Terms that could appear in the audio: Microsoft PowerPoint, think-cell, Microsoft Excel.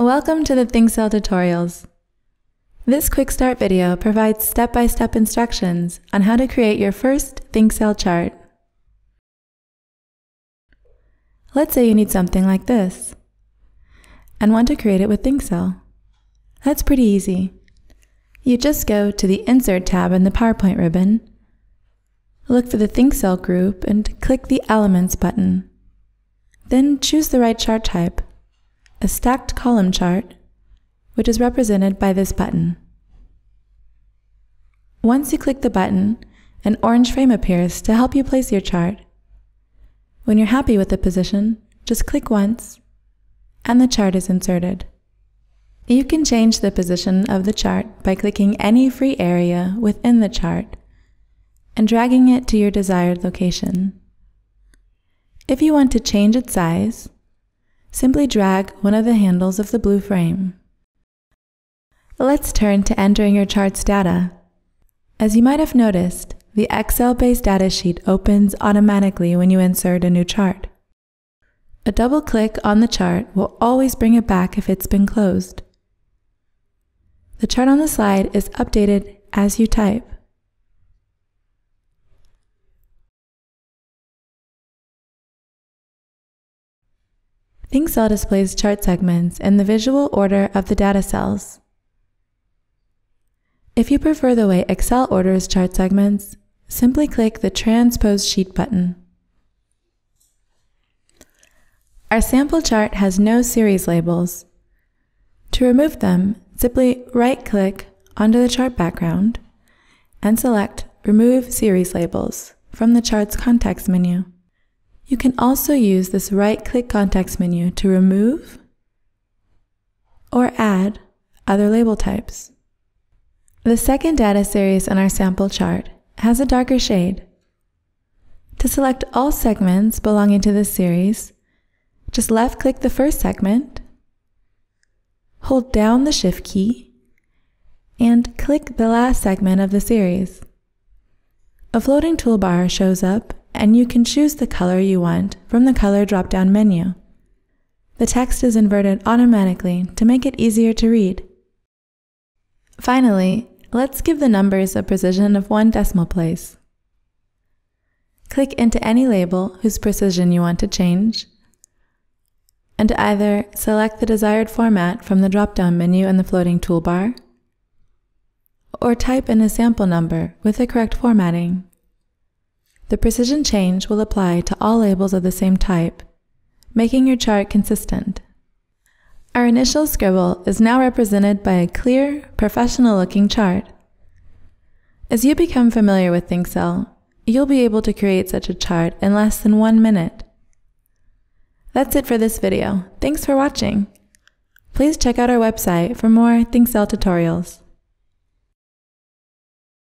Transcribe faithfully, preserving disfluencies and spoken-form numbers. Welcome to the think-cell tutorials. This quick start video provides step-by-step instructions on how to create your first think-cell chart. Let's say you need something like this and want to create it with think-cell. That's pretty easy. You just go to the Insert tab in the PowerPoint ribbon, look for the think-cell group and click the Elements button. Then choose the right chart type. A stacked column chart, which is represented by this button. Once you click the button, an orange frame appears to help you place your chart. When you're happy with the position, just click once, and the chart is inserted. You can change the position of the chart by clicking any free area within the chart and dragging it to your desired location. If you want to change its size, simply drag one of the handles of the blue frame. Let's turn to entering your chart's data. As you might have noticed, the Excel-based data sheet opens automatically when you insert a new chart. A double click on the chart will always bring it back if it's been closed. The chart on the slide is updated as you type. think cell displays chart segments in the visual order of the data cells. If you prefer the way Excel orders chart segments, simply click the Transpose Sheet button. Our sample chart has no series labels. To remove them, simply right-click onto the chart background and select Remove Series Labels from the chart's context menu. You can also use this right-click context menu to remove or add other label types. The second data series in our sample chart has a darker shade. To select all segments belonging to this series, just left-click the first segment, hold down the Shift key, and click the last segment of the series. A floating toolbar shows up and you can choose the color you want from the color drop-down menu. The text is inverted automatically to make it easier to read. Finally, let's give the numbers a precision of one decimal place. Click into any label whose precision you want to change, and either select the desired format from the drop-down menu in the floating toolbar, or type in a sample number with the correct formatting. The precision change will apply to all labels of the same type, making your chart consistent. Our initial scribble is now represented by a clear, professional-looking chart. As you become familiar with think cell, you'll be able to create such a chart in less than one minute. That's it for this video. Thanks for watching. Please check out our website for more think cell tutorials.